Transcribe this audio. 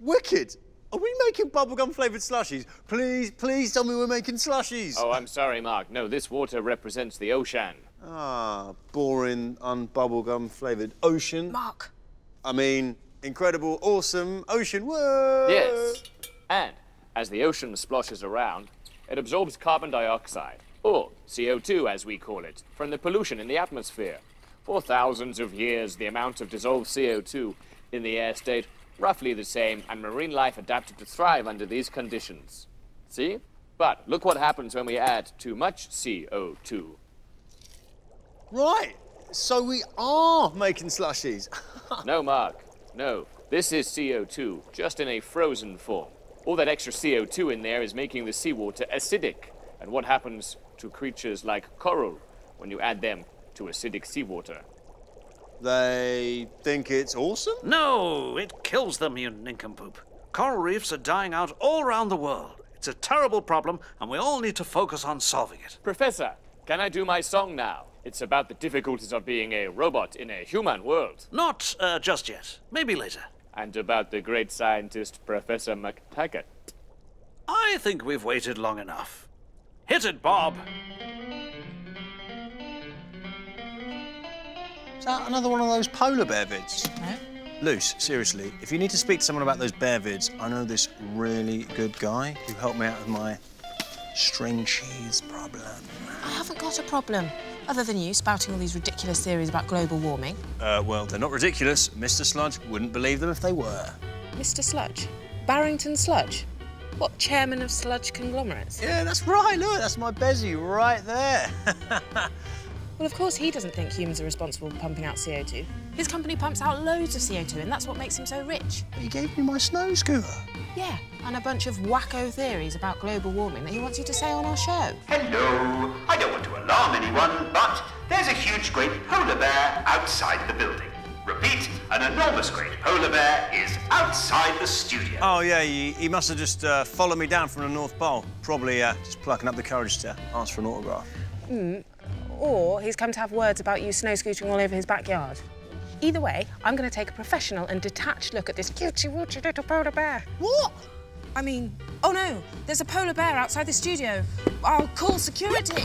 Wicked. Are we making bubblegum flavoured slushies? Please, please tell me we're making slushies. Oh, I'm sorry, Mark. No, this water represents the ocean. Ah, boring, unbubblegum flavoured ocean. Mark. I mean, incredible, awesome ocean. Whoa! Yes. And as the ocean splashes around, it absorbs carbon dioxide, or CO2 as we call it, from the pollution in the atmosphere. For thousands of years, the amount of dissolved CO2 in the air stayed roughly the same, and marine life adapted to thrive under these conditions. See? But look what happens when we add too much CO2. Right, so we are making slushies. No, Mark, no. This is CO2, just in a frozen form. All that extra CO2 in there is making the seawater acidic. And what happens to creatures like coral when you add them to acidic seawater? They think it's awesome? No, it kills them, you nincompoop. Coral reefs are dying out all around the world. It's a terrible problem, and we all need to focus on solving it. Professor, can I do my song now? It's about the difficulties of being a robot in a human world. Not just yet. Maybe later. And about the great scientist, Professor McTaggart. I think we've waited long enough. Hit it, Bob. Is that another one of those polar bear vids? No. Luce, seriously, if you need to speak to someone about those bear vids, I know this really good guy who helped me out with my string cheese problem. I haven't got a problem, other than you spouting all these ridiculous theories about global warming. Well, they're not ridiculous. Mr. Sludge wouldn't believe them if they were. Mr. Sludge? Barrington Sludge? What, chairman of Sludge Conglomerates? Yeah, that's right, look, that's my Bezzy right there. Well, of course he doesn't think humans are responsible for pumping out CO2. His company pumps out loads of CO2, and that's what makes him so rich. But he gave me my snow scooter. Yeah, and a bunch of wacko theories about global warming that he wants you to say on our show. Hello. I don't want to alarm anyone, but there's a huge great polar bear outside the building. Repeat, an enormous great polar bear is outside the studio. Oh, yeah, he must have just followed me down from the North Pole. Probably just plucking up the courage to ask for an autograph. Mm. Or he's come to have words about you snow scooting all over his backyard. Either way, I'm going to take a professional and detached look at this cutesy-wootsy little polar bear. What? I mean, oh no, there's a polar bear outside the studio. I'll call security.